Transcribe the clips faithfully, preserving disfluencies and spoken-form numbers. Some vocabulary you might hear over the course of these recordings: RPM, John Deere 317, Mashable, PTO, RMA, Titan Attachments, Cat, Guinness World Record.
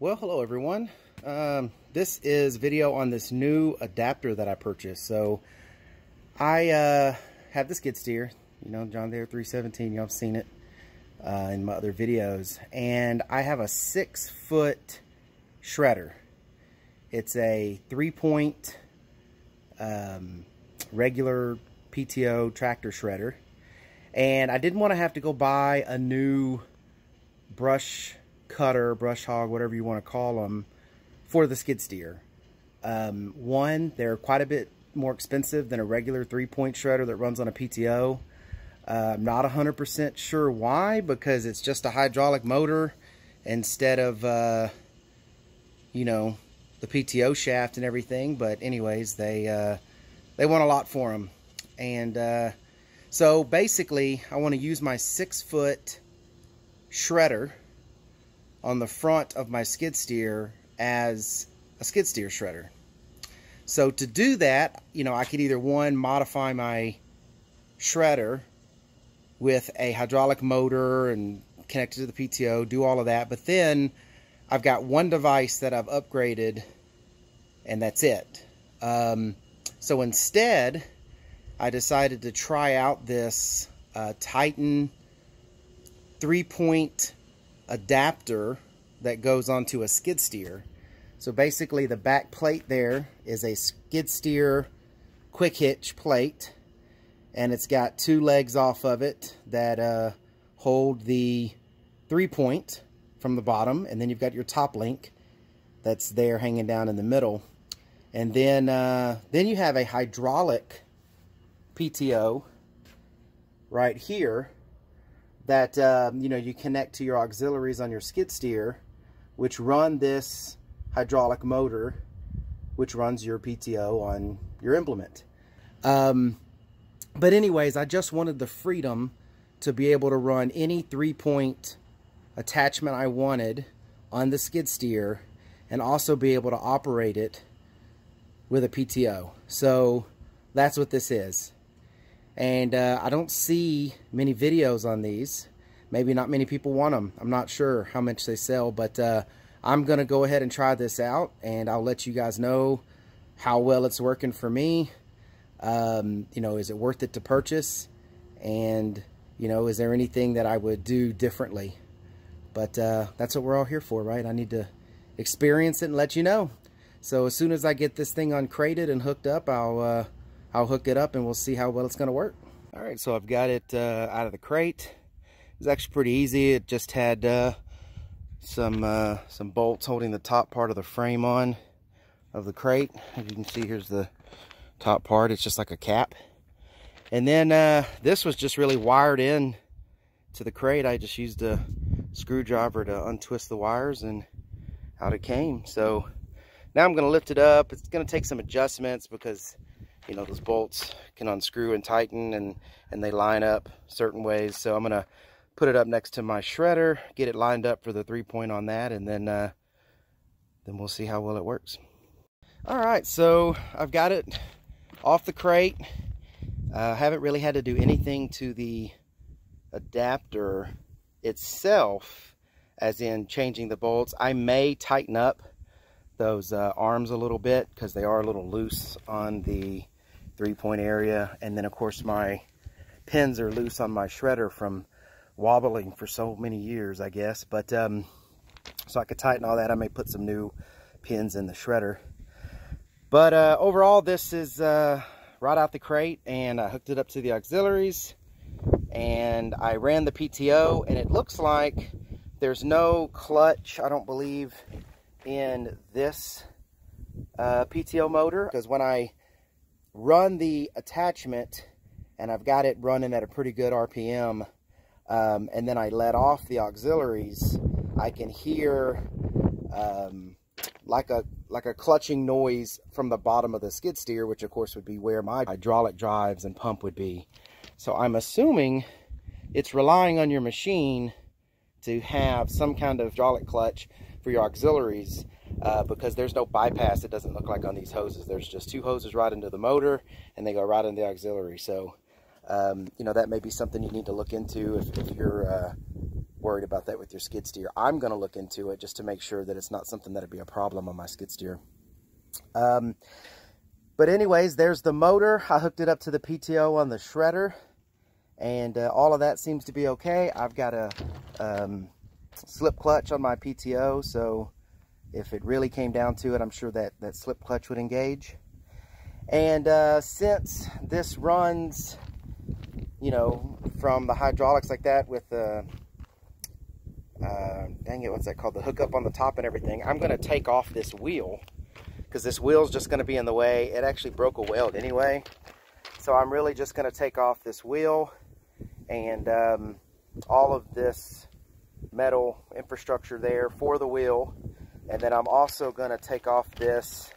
Well, hello everyone. Um, this is video on this new adapter that I purchased. So I uh, have this skid steer, you know, John Deere three seventeen, y'all have seen it uh, in my other videos. And I have a six foot shredder. It's a three point um, regular P T O tractor shredder. And I didn't want to have to go buy a new brush cutter, brush hog, whatever you want to call them, for the skid steer. Um, one, they're quite a bit more expensive than a regular three-point shredder that runs on a P T O. Uh, I'm not one hundred percent sure why, because it's just a hydraulic motor instead of, uh, you know, the P T O shaft and everything. But anyways, they, uh, they want a lot for them. And uh, so basically, I want to use my six-foot shredder on the front of my skid steer as a skid steer shredder. So to do that, you know, I could either one, modify my shredder with a hydraulic motor and connect it to the P T O, do all of that, but then I've got one device that I've upgraded and that's it. Um, so instead, I decided to try out this uh, Titan three-point adapter that goes onto a skid steer. So basically the back plate there is a skid steer quick hitch plate, and it's got two legs off of it that uh, hold the three point from the bottom, and then you've got your top link that's there hanging down in the middle. And then uh, then you have a hydraulic P T O right here that, uh, you know, you connect to your auxiliaries on your skid steer, which run this hydraulic motor, which runs your P T O on your implement. Um, but anyways, I just wanted the freedom to be able to run any three-point attachment I wanted on the skid steer and also be able to operate it with a P T O. So that's what this is. And uh, I don't see many videos on these. Maybe not many people want them. I'm not sure how much they sell, but uh, I'm going to go ahead and try this out, and I'll let you guys know how well it's working for me. Um, you know, is it worth it to purchase? And, you know, is there anything that I would do differently? But uh, that's what we're all here for, right? I need to experience it and let you know. So as soon as I get this thing uncrated and hooked up, I'll... Uh, I'll hook it up and we'll see how well it's going to work. All right, so I've got it uh, out of the crate. It was actually pretty easy. It just had uh, some uh, some bolts holding the top part of the frame on of the crate. As you can see, here's the top part. It's just like a cap. And then uh, this was just really wired in to the crate. I just used a screwdriver to untwist the wires, and out it came. So now I'm going to lift it up. It's going to take some adjustments because, you know, those bolts can unscrew and tighten, and and they line up certain ways. So I'm gonna put it up next to my shredder, get it lined up for the three point on that, and then uh, then we'll see how well it works. All right, so I've got it off the crate. I uh, haven't really had to do anything to the adapter itself, as in changing the bolts. I may tighten up those uh, arms a little bit because they are a little loose on the three-point area, and then of course my pins are loose on my shredder from wobbling for so many years, I guess. But um, so I could tighten all that. I may put some new pins in the shredder, but uh, overall this is uh, right out the crate, and I hooked it up to the auxiliaries and I ran the P T O, and it looks like there's no clutch, I don't believe, in this uh, P T O motor, because when I run the attachment, and I've got it running at a pretty good R P M, um, and then I let off the auxiliaries, I can hear um, like a like a clutching noise from the bottom of the skid steer, which of course would be where my hydraulic drives and pump would be. So I'm assuming it's relying on your machine to have some kind of hydraulic clutch for your auxiliaries, uh, because there's no bypass. It doesn't look like on these hoses. There's just two hoses right into the motor, and they go right into the auxiliary. So, um, you know, that may be something you need to look into if, if you're uh, worried about that with your skid steer. I'm going to look into it just to make sure that it's not something that'd be a problem on my skid steer. Um, but anyways, there's the motor. I hooked it up to the P T O on the shredder, and uh, all of that seems to be okay. I've got a um, slip clutch on my P T O, so if it really came down to it, I'm sure that that slip clutch would engage. And uh, since this runs, you know, from the hydraulics like that with the, uh, uh, dang it, what's that called? The hookup on the top and everything, I'm going to take off this wheel because this wheel's just going to be in the way. It actually broke a weld anyway. So I'm really just going to take off this wheel and um, all of this metal infrastructure there for the wheel. And then I'm also going to take off this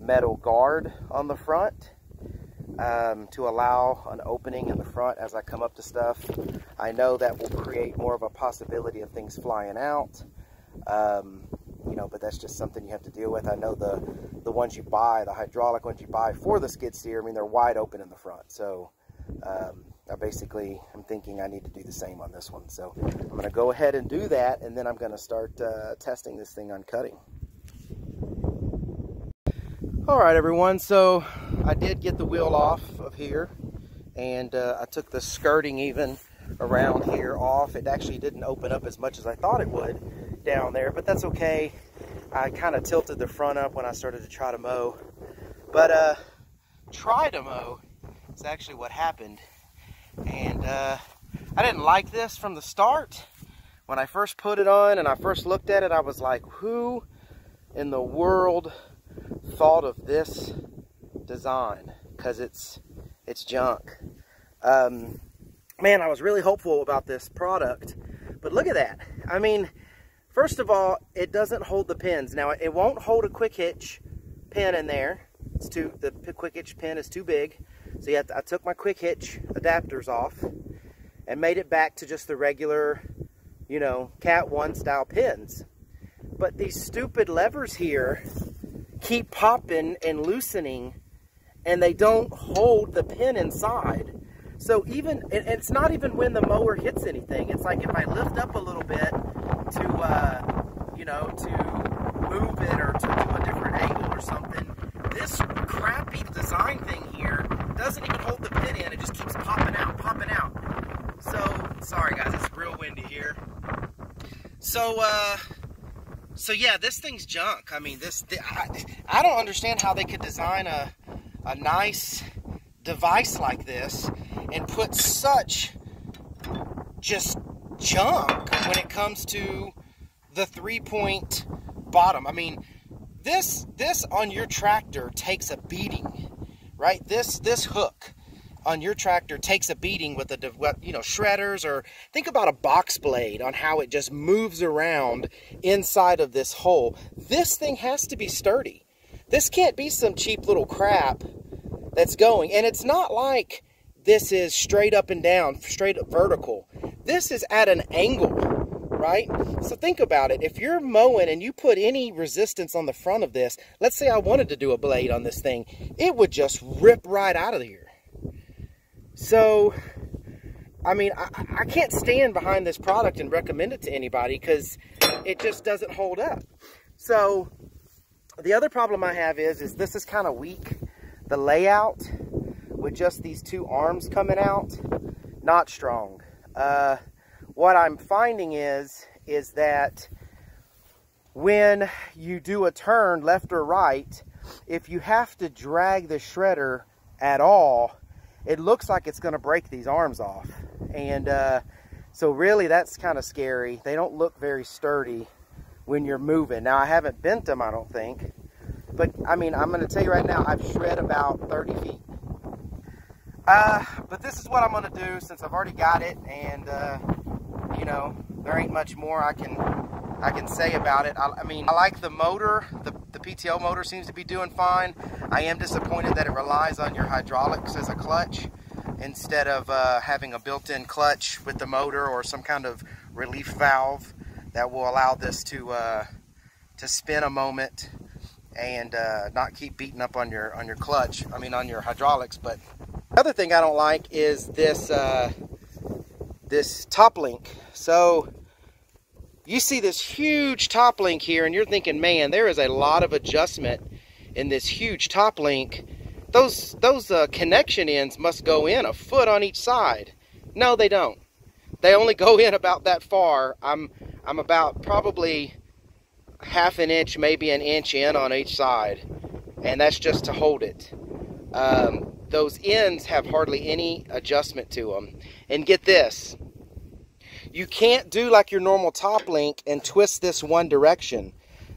metal guard on the front um, to allow an opening in the front as I come up to stuff. I know that will create more of a possibility of things flying out, um, you know, but that's just something you have to deal with. I know the, the ones you buy, the hydraulic ones you buy for the skid steer, I mean, they're wide open in the front. So um, I basically am thinking I need to do the same on this one. So I'm going to go ahead and do that, and then I'm going to start uh, testing this thing on cutting. All right, everyone, so I did get the wheel off of here, and uh, I took the skirting even around here off. It actually didn't open up as much as I thought it would down there, but that's okay. I kind of tilted the front up when I started to try to mow, but uh, try to mow is actually what happened. And uh, I didn't like this from the start. When I first put it on and I first looked at it, I was like, who in the world thought of this design? Because it's it's junk. Um, man, I was really hopeful about this product, but look at that. I mean, first of all, it doesn't hold the pins. Now, it won't hold a quick hitch pin in there. It's too the quick hitch pin is too big, so you have to, I took my quick hitch adapters off and made it back to just the regular, you know, Cat one style pins. But these stupid levers here keep popping and loosening, and they don't hold the pin inside. So even, and it's not even when the mower hits anything. It's like if I lift up a little bit to, uh, you know, to move it or to do a different angle or something, this crappy design thing here doesn't even hold the pin in. It just keeps popping out, popping out. So, sorry guys, it's real windy here. So, uh... So yeah, this thing's junk. I mean, this, th I, I don't understand how they could design a, a nice device like this and put such just junk when it comes to the three point bottom. I mean, this, this on your tractor takes a beating, right? This, this hook on your tractor takes a beating with the, you know, shredders, or think about a box blade on how it just moves around inside of this hole. This thing has to be sturdy. This can't be some cheap little crap that's going. And it's not like this is straight up and down, straight up vertical. This is at an angle, right? So think about it. If you're mowing and you put any resistance on the front of this, let's say I wanted to do a blade on this thing, it would just rip right out of here. So, I mean, I, I can't stand behind this product and recommend it to anybody because it just doesn't hold up. So, the other problem I have is, is this is kind of weak. The layout with just these two arms coming out, not strong. Uh, what I'm finding is, is that when you do a turn left or right, if you have to drag the shredder at all, it looks like it's going to break these arms off. And uh, so really that's kind of scary. They don't look very sturdy when you're moving. Now, I haven't bent them, I don't think. But, I mean, I'm going to tell you right now, I've shred about thirty feet. Uh, but this is what I'm going to do since I've already got it. And, uh, you know, there ain't much more I can I can say about it. I, I mean, I like the motor. The, the P T O motor seems to be doing fine. I am disappointed that it relies on your hydraulics as a clutch instead of uh, having a built-in clutch with the motor or some kind of relief valve that will allow this to uh, to spin a moment and uh, not keep beating up on your on your clutch. I mean, on your hydraulics. But the other thing I don't like is this uh, this top link. So you see this huge top link here, and you're thinking, man, there is a lot of adjustment in this huge top link. Those, those uh, connection ends must go in a foot on each side. No, they don't. They only go in about that far. I'm, I'm about probably half an inch, maybe an inch in on each side, and that's just to hold it. Um, those ends have hardly any adjustment to them. And get this, you can't do like your normal top link and twist this one direction.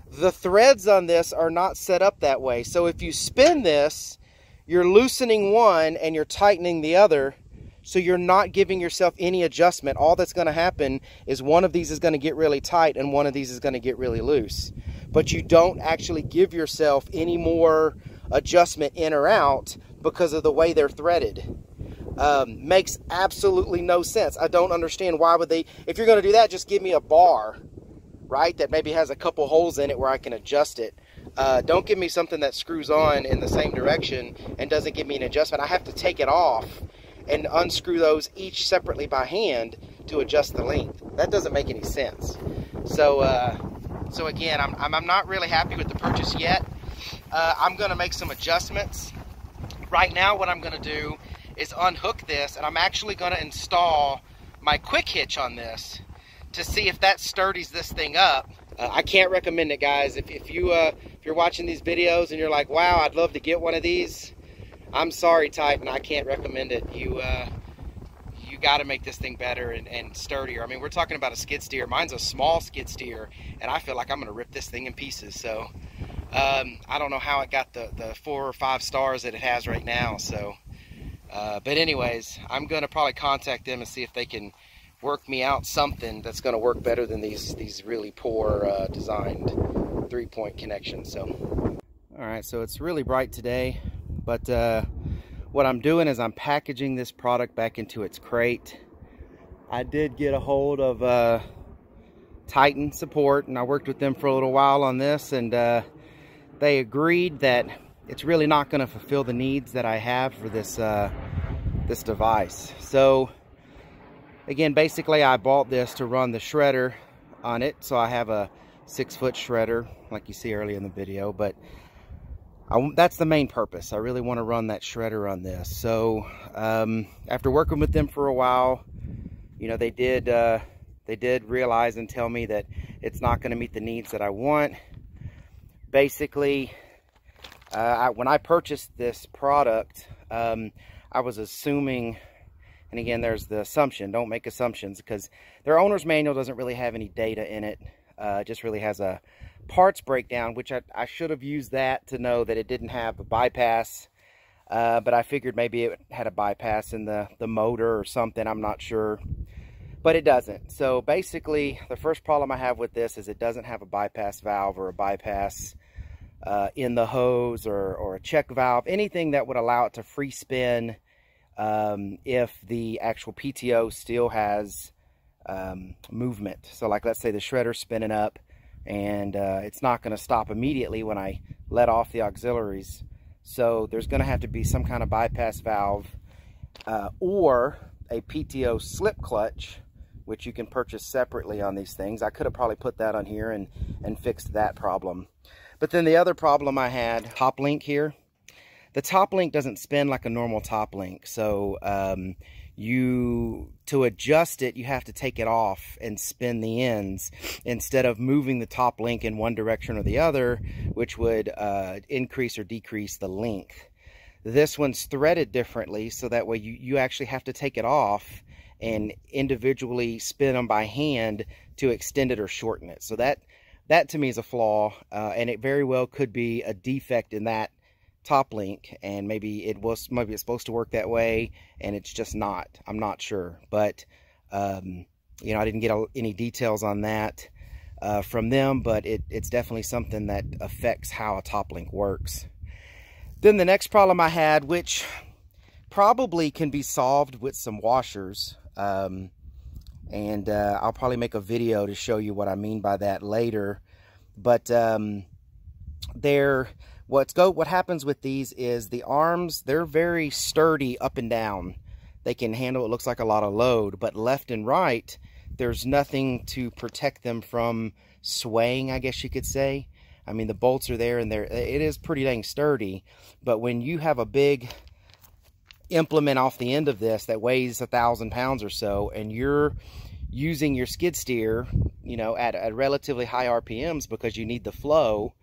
The threads on this are not set up that way. So if you spin this, you're loosening one and you're tightening the other. So you're not giving yourself any adjustment. All that's going to happen is one of these is going to get really tight and one of these is going to get really loose. But you don't actually give yourself any more adjustment in or out because of the way they're threaded. Um, makes absolutely no sense. I don't understand why would they. If you're going to do that, just give me a bar, right, that maybe has a couple holes in it where I can adjust it. Uh, don't give me something that screws on in the same direction and doesn't give me an adjustment. I have to take it off and unscrew those each separately by hand to adjust the length. That doesn't make any sense. So uh, so again, I'm, I'm, I'm not really happy with the purchase yet. Uh, I'm going to make some adjustments. Right now what I'm going to do is unhook this, and I'm actually going to install my quick hitch on this to see if that sturdies this thing up. Uh, I can't recommend it, guys. If, if, you, uh, if you're watching these videos and you're like, wow, I'd love to get one of these, I'm sorry, Titan, I can't recommend it. You uh, you got to make this thing better and, and sturdier. I mean, we're talking about a skid steer. Mine's a small skid steer, and I feel like I'm going to rip this thing in pieces. So um, I don't know how it got the, the four or five stars that it has right now. So, uh, but anyways, I'm going to probably contact them and see if they can work me out something that's going to work better than these, these really poor uh, designed three-point connections. So, all right, so it's really bright today. But uh, what I'm doing is I'm packaging this product back into its crate. I did get a hold of uh, Titan support, and I worked with them for a little while on this, and uh, they agreed that it's really not going to fulfill the needs that I have for this, uh, this device. So again, basically I bought this to run the shredder on it. So I have a six foot shredder like you see earlier in the video, but I, that's the main purpose. I really want to run that shredder on this. So um, after working with them for a while, you know, they did uh, they did realize and tell me that it's not going to meet the needs that I want. Basically, uh, I, when I purchased this product, um, I was assuming, and again, there's the assumption, don't make assumptions, because their owner's manual doesn't really have any data in it. Uh, it just really has a parts breakdown, which I, I should have used that to know that it didn't have a bypass, uh, but I figured maybe it had a bypass in the, the motor or something. I'm not sure, but it doesn't. So basically, the first problem I have with this is it doesn't have a bypass valve or a bypass uh, in the hose or, or a check valve, anything that would allow it to free spin um, if the actual P T O still has um, movement. So like, let's say the shredder's spinning up, and uh, it's not going to stop immediately when I let off the auxiliaries. So there's going to have to be some kind of bypass valve uh, or a P T O slip clutch, which you can purchase separately on these things. I could have probably put that on here and, and fixed that problem. But then the other problem I had, top link here. The top link doesn't spin like a normal top link. So um, you, to adjust it, you have to take it off and spin the ends instead of moving the top link in one direction or the other, which would uh, increase or decrease the length. This one's threaded differently, so that way you, you actually have to take it off and individually spin them by hand to extend it or shorten it. So that, that to me is a flaw, uh, and it very well could be a defect in that top link, and maybe it was maybe it's supposed to work that way and it's just not. I'm not sure, but um, you know, I didn't get any details on that uh, from them, but it, it's definitely something that affects how a top link works. Then the next problem I had, which probably can be solved with some washers, um, and uh, I'll probably make a video to show you what I mean by that later, but um, they're What's go, what happens with these is the arms, they're very sturdy up and down. They can handle, it looks like, a lot of load, but left and right, there's nothing to protect them from swaying, I guess you could say. I mean, the bolts are there and they're, it is pretty dang sturdy, but when you have a big implement off the end of this that weighs a thousand pounds or so, and you're using your skid steer, you know, at, at relatively high R P Ms because you need the flow,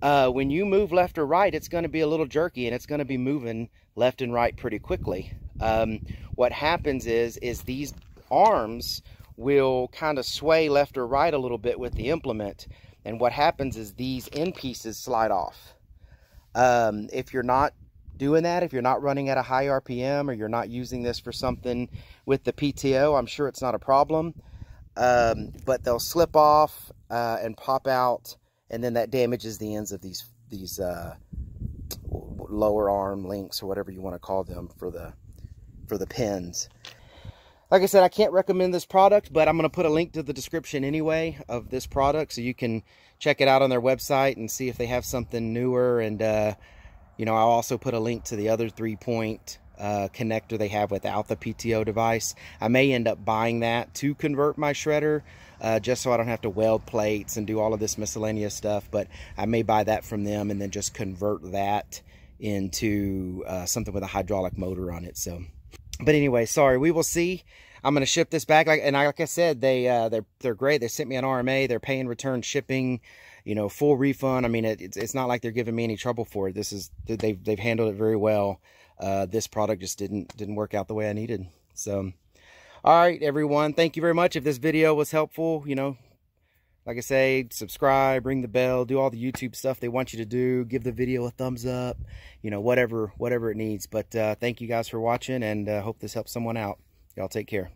uh, when you move left or right, it's going to be a little jerky and it's going to be moving left and right pretty quickly. Um, what happens is, is these arms will kind of sway left or right a little bit with the implement. And what happens is these end pieces slide off. Um, if you're not doing that, if you're not running at a high R P M, or you're not using this for something with the P T O, I'm sure it's not a problem. Um, but they'll slip off uh, and pop out, and then that damages the ends of these these uh, lower arm links, or whatever you want to call them, for the for the pins. Like I said, I can't recommend this product, but I'm going to put a link to the description anyway of this product, so you can check it out on their website and see if they have something newer. And, uh, you know, I'll also put a link to the other three-point uh, connector they have without the P T O device. I may end up buying that to convert my shredder, uh, just so I don't have to weld plates and do all of this miscellaneous stuff. But I may buy that from them and then just convert that into uh, something with a hydraulic motor on it. So... but anyway, sorry, we will see. I'm going to ship this back. Like, and like I said, they, uh, they're, they're great. They sent me an R M A. They're paying return shipping, you know, full refund. I mean, it, it's, it's not like they're giving me any trouble for it. This is, they've, they've handled it very well. Uh, this product just didn't, didn't work out the way I needed. So, all right, everyone, thank you very much. If this video was helpful, you know, like I say, subscribe, ring the bell, do all the YouTube stuff they want you to do, give the video a thumbs up, you know, whatever, whatever it needs. But uh, thank you guys for watching, and uh, hope this helps someone out. Y'all take care.